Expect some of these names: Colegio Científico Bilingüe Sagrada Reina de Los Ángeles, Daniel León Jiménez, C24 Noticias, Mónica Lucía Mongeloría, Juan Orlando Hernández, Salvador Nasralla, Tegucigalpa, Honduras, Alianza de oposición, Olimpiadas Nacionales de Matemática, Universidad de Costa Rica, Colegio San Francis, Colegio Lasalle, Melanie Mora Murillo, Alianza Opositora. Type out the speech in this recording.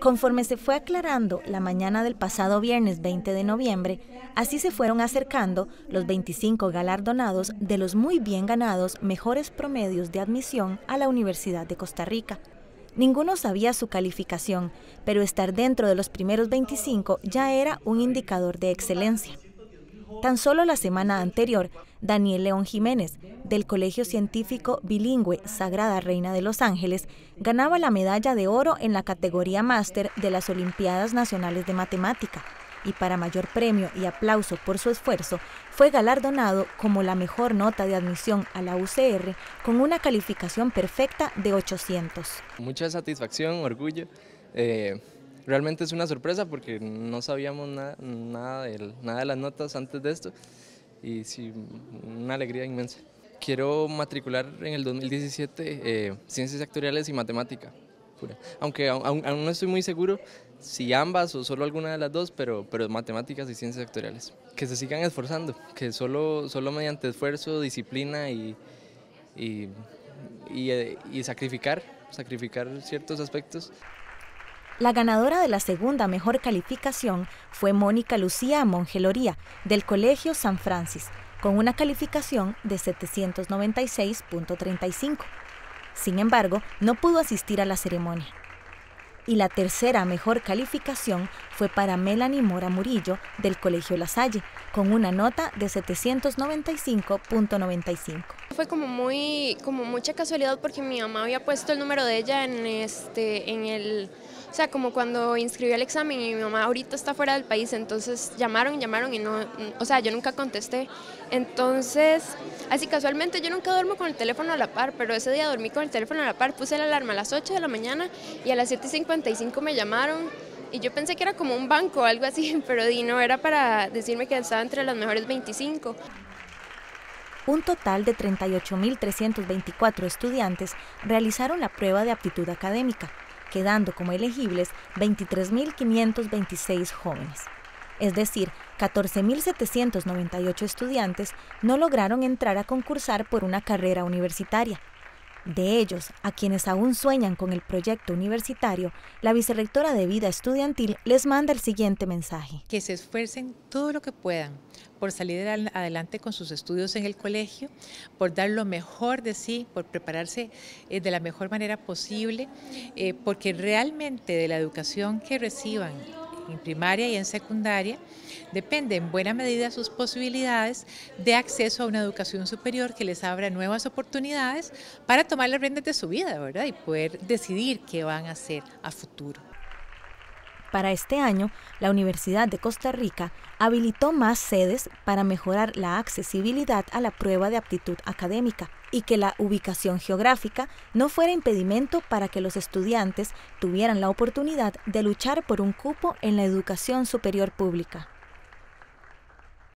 Conforme se fue aclarando la mañana del pasado viernes 20 de noviembre, así se fueron acercando los 25 galardonados de los muy bien ganados mejores promedios de admisión a la Universidad de Costa Rica. Ninguno sabía su calificación, pero estar dentro de los primeros 25 ya era un indicador de excelencia. Tan solo la semana anterior, Daniel León Jiménez, del Colegio Científico Bilingüe Sagrada Reina de Los Ángeles, ganaba la medalla de oro en la categoría máster de las Olimpiadas Nacionales de Matemática y para mayor premio y aplauso por su esfuerzo, fue galardonado como la mejor nota de admisión a la UCR con una calificación perfecta de 800. Mucha satisfacción, orgullo. Realmente es una sorpresa porque no sabíamos nada de las notas antes de esto y sí, una alegría inmensa. Quiero matricular en el 2017 Ciencias Actuariales y Matemática, pura. Aunque aún no estoy muy seguro si ambas o solo alguna de las dos, pero Matemáticas y Ciencias Actuariales. Que se sigan esforzando, que solo mediante esfuerzo, disciplina y sacrificar ciertos aspectos. La ganadora de la segunda mejor calificación fue Mónica Lucía Mongeloría, del Colegio San Francis, con una calificación de 796.35. Sin embargo, no pudo asistir a la ceremonia. Y la tercera mejor calificación fue para Melanie Mora Murillo, del Colegio Lasalle, con una nota de 795.95. Fue como mucha casualidad porque mi mamá había puesto el número de ella o sea, como cuando inscribí al examen y mi mamá ahorita está fuera del país, entonces llamaron y no, o sea, yo nunca contesté. Entonces, así casualmente, yo nunca duermo con el teléfono a la par, pero ese día dormí con el teléfono a la par, puse la alarma a las 8 de la mañana y a las 7:55 me llamaron y yo pensé que era como un banco o algo así, pero no, era para decirme que estaba entre las mejores 25. Un total de 38.324 estudiantes realizaron la prueba de aptitud académica, quedando como elegibles 23.526 jóvenes. Es decir, 14.798 estudiantes no lograron entrar a concursar por una carrera universitaria. De ellos, a quienes aún sueñan con el proyecto universitario, la vicerrectora de Vida Estudiantil les manda el siguiente mensaje. Que se esfuercen todo lo que puedan por salir adelante con sus estudios en el colegio, por dar lo mejor de sí, por prepararse de la mejor manera posible, porque realmente de la educación que reciban en primaria y en secundaria, depende en buena medida sus posibilidades de acceso a una educación superior que les abra nuevas oportunidades para tomar las riendas de su vida, ¿verdad? Y poder decidir qué van a hacer a futuro. Para este año, la Universidad de Costa Rica habilitó más sedes para mejorar la accesibilidad a la prueba de aptitud académica y que la ubicación geográfica no fuera impedimento para que los estudiantes tuvieran la oportunidad de luchar por un cupo en la educación superior pública.